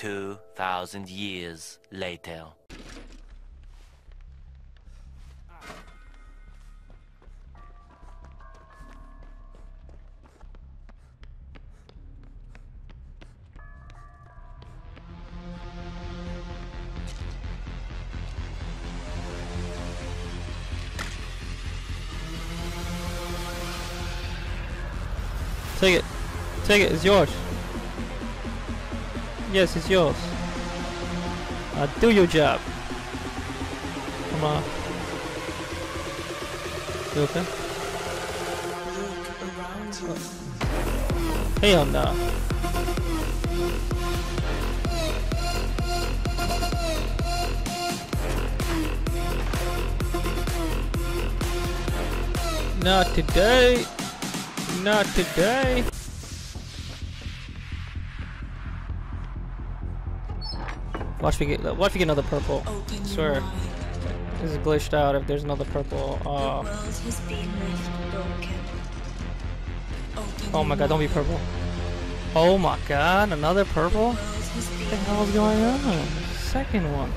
2,000 years later. Take it, it's yours. Yes, it's yours. Do your job. Come on. You okay? Look around you. Hell no. Not today. Not today. Watch we get another purple. I swear. This is glitched out if there's another purple. Oh. Oh my god, don't be purple. Oh my god, another purple? What the hell is going on? Second one.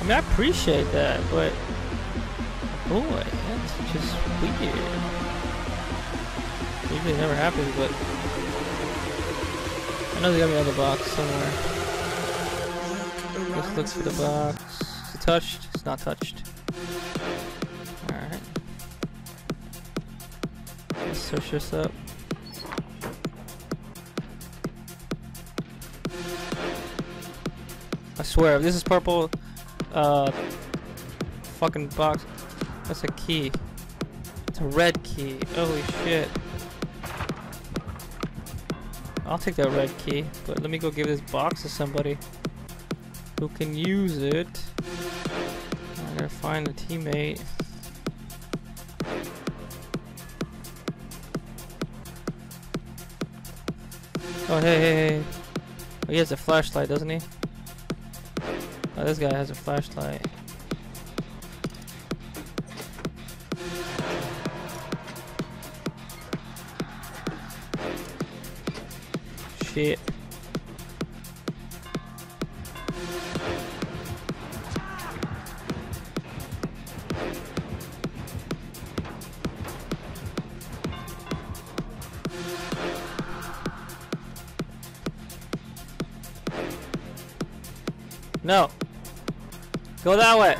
I mean, I appreciate that, but boy, that's just weird. Usually it never happens, but I know there's gotta be another box somewhere. Let's look for the box. Is it touched? It's not touched. Alright. Let's search this up. I swear, if this is purple, fucking box. That's a key. It's a red key. Holy shit. I'll take that red key, but let me go give this box to somebody who can use it. I gotta find a teammate. Oh, hey. Oh, he has a flashlight, doesn't he? Oh, this guy has a flashlight. Shit. No. Go that way.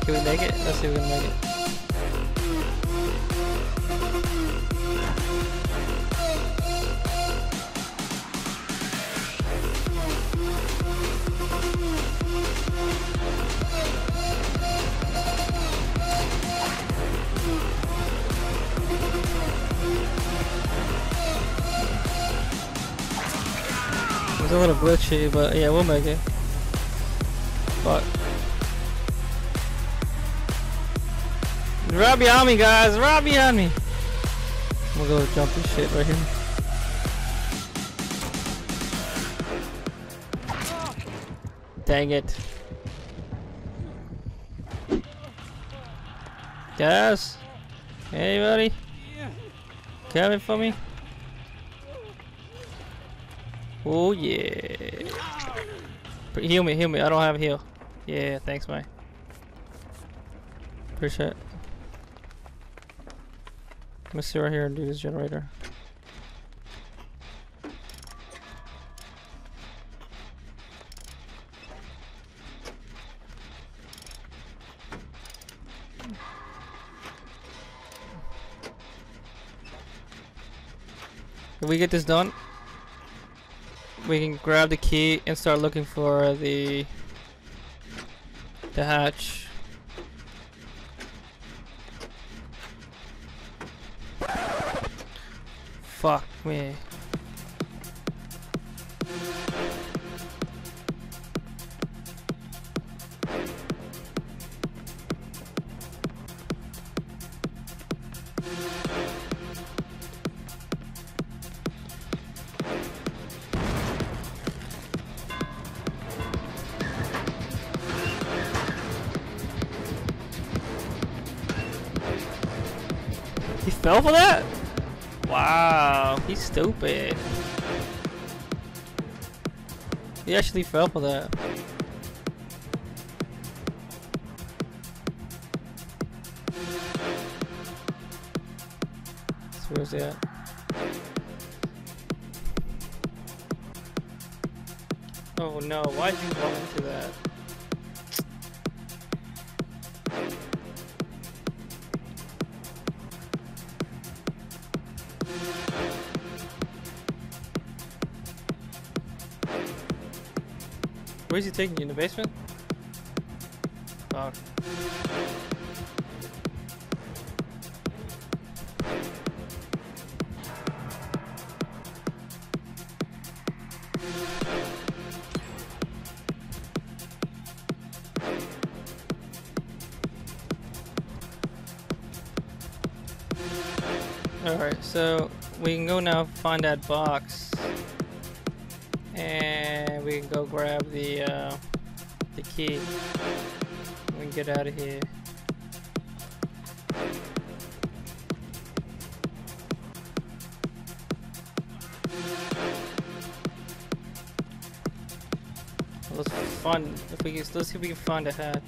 Can we make it? Let's see if we can make it. It's a little glitchy, but yeah, we'll make it. Fuck. Right behind me, guys! Right behind me! We'll go jump this shit right here. Dang it. Guys? Anybody? Coming for me? Oh yeah. Heal me. I don't have a heal. Yeah, thanks, mate. Appreciate it. Let me sit right here and do this generator. Can we get this done? We can grab the key and start looking for the hatch. Fuck me. He fell for that? Wow, he's stupid. He actually fell for that. So where's that? Oh no, why'd you fall into that? Where's he taking you? In the basement? Fuck. Alright, so we can go now find that box. And we can go grab the key. We can get out of here. Let's find if we can. Let's see if we can find a hatch.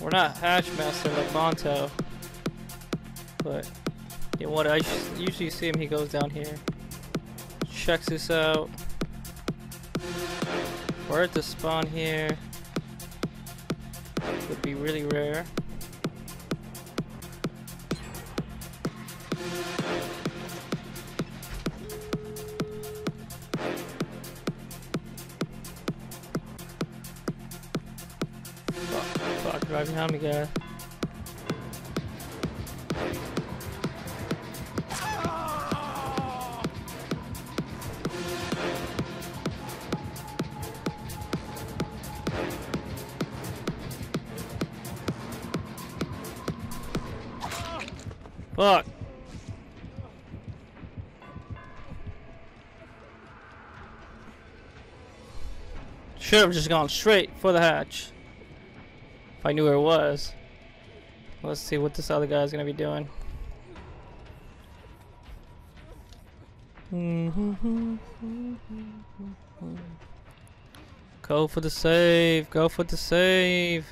We're not hatch master like Monto, but you know what? I usually see him. He goes down here. Checks this out. We're at the spawn here. Would be really rare. Fuck, right behind me, guy. Fuck. Should have just gone straight for the hatch. If I knew where it was. Let's see what this other guy's gonna be doing. Go for the save. Go for the save.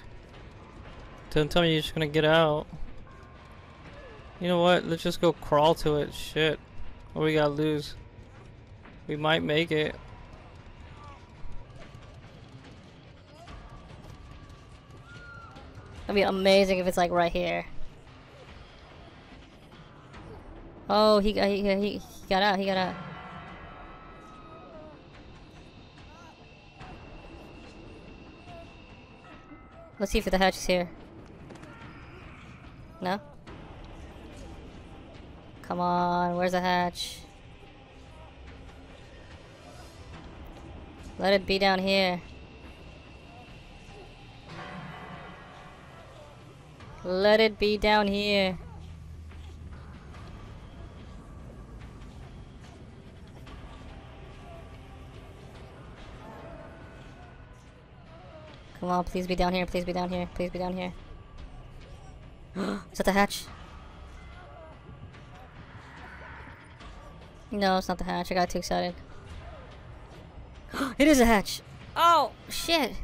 Don't tell me you're just gonna get out. You know what? Let's just go crawl to it. Shit. What we gotta lose? We might make it. That'd be amazing if it's like right here. Oh, he got out. He got out. Let's see if the hatch is here. No? Come on, where's the hatch? Let it be down here. Let it be down here. Come on, please be down here, please be down here, please be down here. Is that the hatch? No, it's not the hatch. I got too excited. It is a hatch! Oh, shit!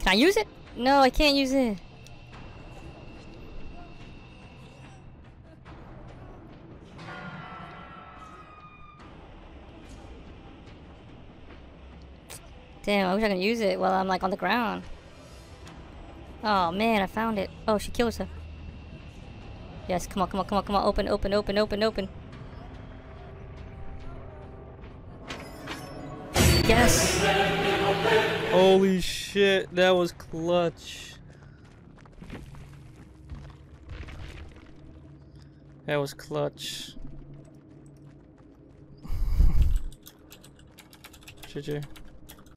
Can I use it? No, I can't use it. Damn, I wish I could use it while I'm like on the ground. Oh man, I found it. Oh, she killed herself. Yes, come on, come on, come on, come on, open, open, open, open, open. Yes! Holy shit, that was clutch. That was clutch. GG.